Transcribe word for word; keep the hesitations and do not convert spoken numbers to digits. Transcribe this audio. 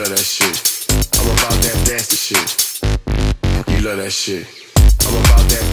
love that shit. I'm about that nasty shit. You love that shit. I'm about that